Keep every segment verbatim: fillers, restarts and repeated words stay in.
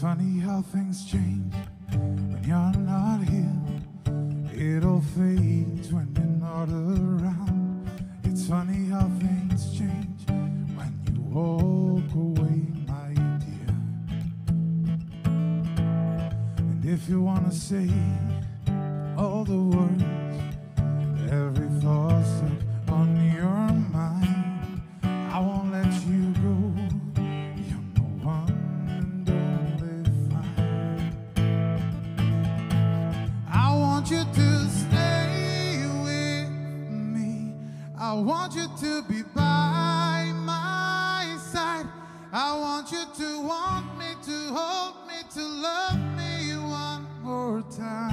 funny how things change when you're not here. It all fades when you're not around. It's funny how things change when you walk away, my dear. And if you wanna say all the words, every thought stuck on your mind, I won't let you go. You to stay with me. I want you to be by my side. I want you to want me, to hold me, to love me one more time.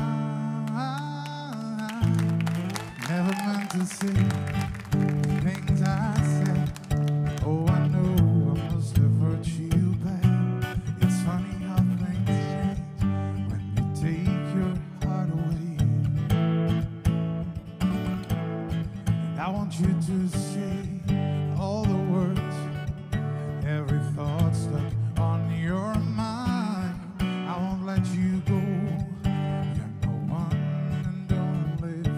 Never meant to say the things I said. Oh, I know I must have hurt you bad. It's funny how things change when you take your heart away. I want you to say all the words, every thought stuck on your mind. I won't let you go. You're the one and only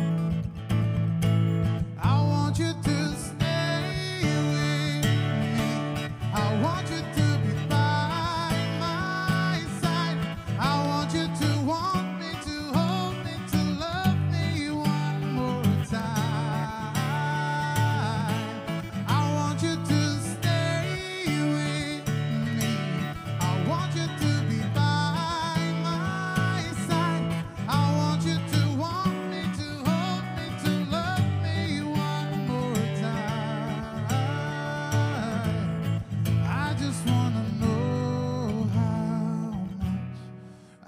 fine. I want you to stay with me. I want you to be by my side. I want you to want me, to hold me, to love me one more time.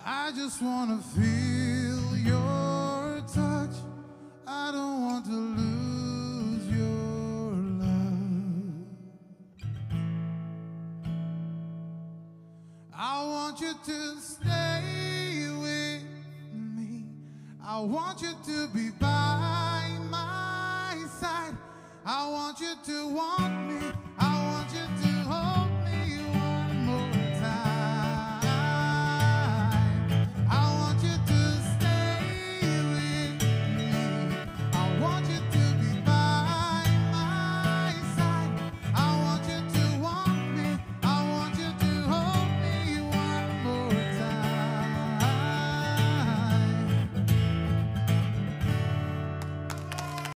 I just wanna feel your touch. I don't want to lose your love. I want you to stay with me. I want you to be by my side. I want you to want me. I want you to